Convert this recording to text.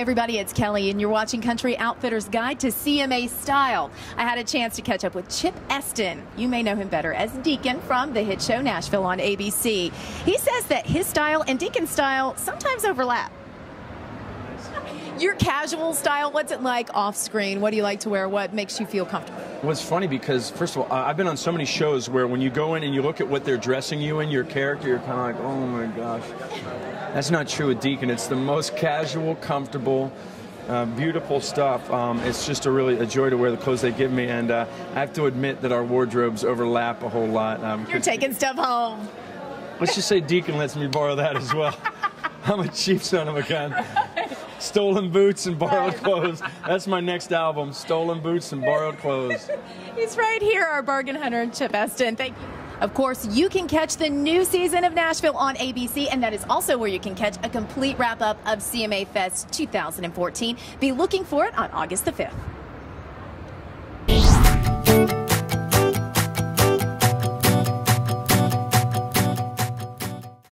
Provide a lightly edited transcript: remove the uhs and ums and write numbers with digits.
Hey everybody, it's Kelly and you're watching Country Outfitters Guide to CMA Style. I had a chance to catch up with Chip Esten. You may know him better as Deacon from the hit show Nashville on ABC. He says that his style and Deacon's style sometimes overlap. Your casual style, what's it like off screen? What do you like to wear? What makes you feel comfortable? Well, it's funny because, first of all, I've been on so many shows where when you go in and you look at what they're dressing you in, your character, you're kind of like, oh my gosh. That's not true with Deacon. It's the most casual, comfortable, beautiful stuff. It's just a joy to wear the clothes they give me, and I have to admit that our wardrobes overlap a whole lot. You're taking stuff home. Let's just say Deacon lets me borrow that as well. I'm a cheap son of a gun. Stolen boots and borrowed clothes. That's my next album, Stolen Boots and Borrowed Clothes. He's right here, our bargain hunter, Chip Esten. Thank you. Of course, you can catch the new season of Nashville on ABC, and that is also where you can catch a complete wrap-up of CMA Fest 2014. Be looking for it on August the 5th.